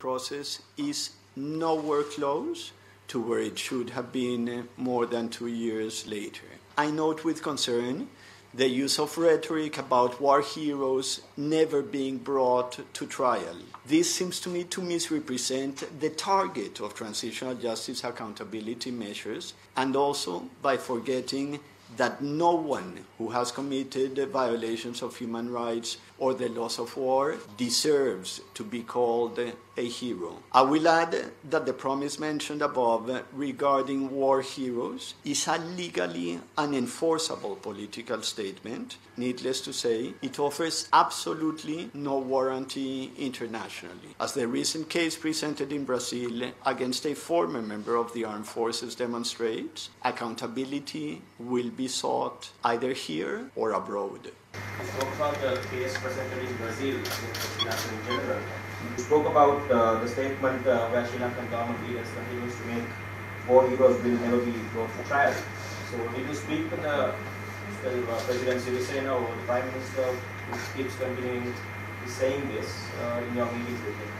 process is nowhere close to where it should have been more than 2 years later. I note with concern the use of rhetoric about war heroes never being brought to trial. This seems to me to misrepresent the target of transitional justice accountability measures, and also by forgetting that no one who has committed violations of human rights or the laws of war deserves to be called a hero. I will add that the promise mentioned above regarding war heroes is a legally unenforceable political statement. Needless to say, it offers absolutely no warranty internationally, as the recent case presented in Brazil against a former member of the armed forces demonstrates. Accountability will be sought either here or abroad. You spoke about the case presented in Brazil against Sri Lanka in general. You spoke about the statement where Sri Lankan government leaders continues to make war heroes will never be brought to trial. So did you speak to the President Sirisena or the Prime Minister, who keeps continuing saying this in your meetings with him?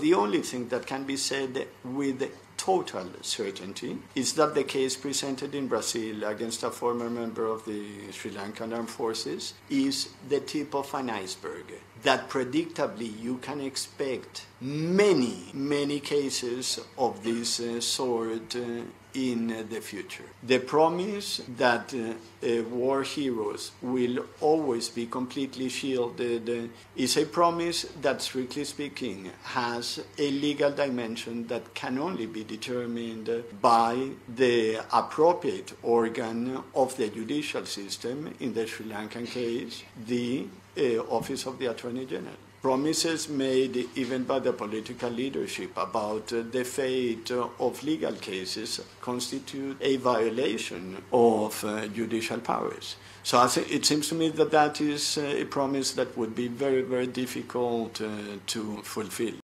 The only thing that can be said with total certainty is that the case presented in Brazil against a former member of the Sri Lankan Armed Forces is the tip of an iceberg. That predictably you can expect many cases of this sort in the future. The promise that war heroes will always be completely shielded is a promise that, strictly speaking, has a legal dimension that can only be determined by the appropriate organ of the judicial system, in the Sri Lankan case, the Office of the Attorney General. Promises made even by the political leadership about the fate of legal cases constitute a violation of judicial powers. So it seems to me that is a promise that would be very, very difficult to fulfill.